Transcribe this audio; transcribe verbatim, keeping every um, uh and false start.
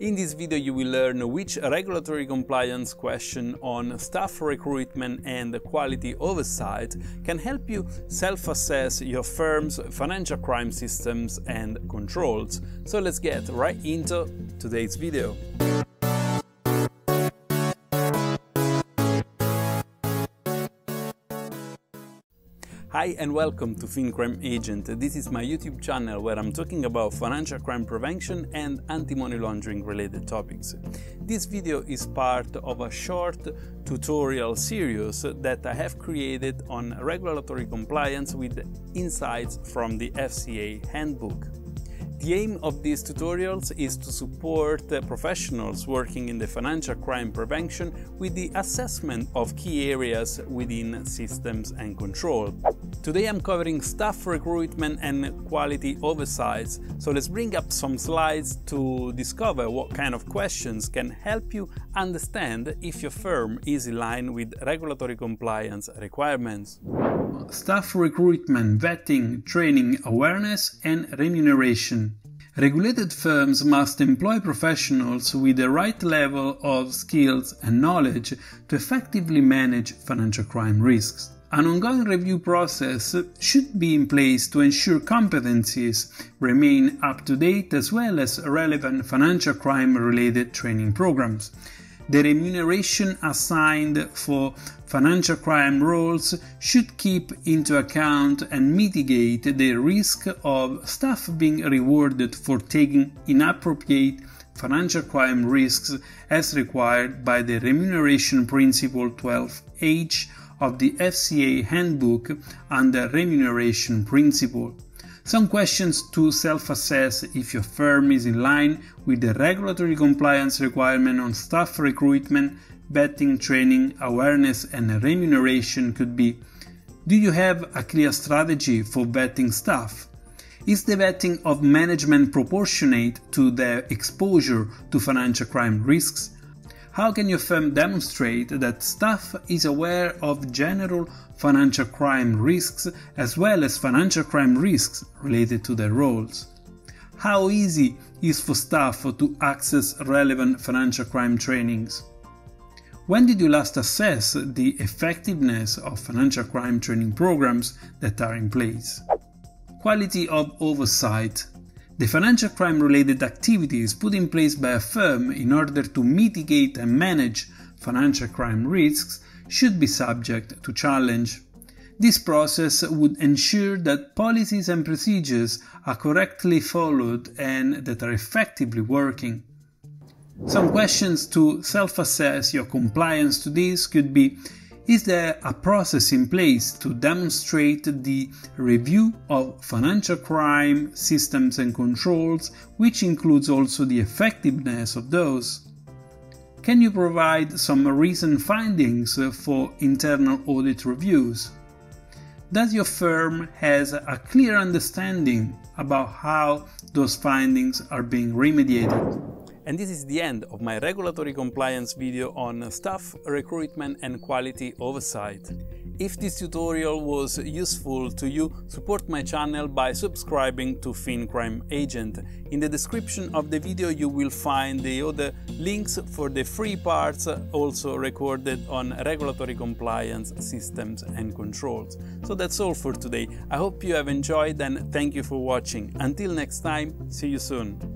In this video you will learn which regulatory compliance question on staff recruitment and quality oversight can help you self-assess your firm's financial crime systems and controls. So let's get right into today's video. Hi and welcome to FinCrime Agent. This is my YouTube channel where I'm talking about financial crime prevention and anti-money laundering related topics. This video is part of a short tutorial series that I have created on regulatory compliance with insights from the F C A Handbook. The aim of these tutorials is to support professionals working in the financial crime prevention with the assessment of key areas within systems and control. Today I'm covering staff recruitment and quality oversight, so let's bring up some slides to discover what kind of questions can help you understand if your firm is in line with regulatory compliance requirements. Staff recruitment, vetting, training, awareness and remuneration. Regulated firms must employ professionals with the right level of skills and knowledge to effectively manage financial crime risks. An ongoing review process should be in place to ensure competencies remain up to date as well as relevant financial crime related training programs. The remuneration assigned for financial crime roles should keep into account and mitigate the risk of staff being rewarded for taking inappropriate financial crime risks as required by the Remuneration Principle twelve H of the F C A Handbook under Remuneration Principle. Some questions to self-assess if your firm is in line with the regulatory compliance requirement on staff recruitment, vetting, training, awareness and remuneration could be: do you have a clear strategy for vetting staff? Is the vetting of management proportionate to their exposure to financial crime risks? How can your firm demonstrate that staff is aware of general financial crime risks as well as financial crime risks related to their roles? How easy is for staff to access relevant financial crime trainings? When did you last assess the effectiveness of financial crime training programs that are in place? Quality of oversight. The financial crime related activities put in place by a firm in order to mitigate and manage financial crime risks should be subject to challenge. This process would ensure that policies and procedures are correctly followed and that are effectively working. Some questions to self-assess your compliance to this could be: is there a process in place to demonstrate the review of financial crime systems and controls, which includes also the effectiveness of those? Can you provide some recent findings for internal audit reviews? Does your firm has a clear understanding about how those findings are being remediated? And this is the end of my regulatory compliance video on staff recruitment and quality oversight. If this tutorial was useful to you, support my channel by subscribing to FinCrime Agent. In the description of the video you will find the other links for the free parts also recorded on regulatory compliance systems and controls. So that's all for today. I hope you have enjoyed and thank you for watching. Until next time, see you soon.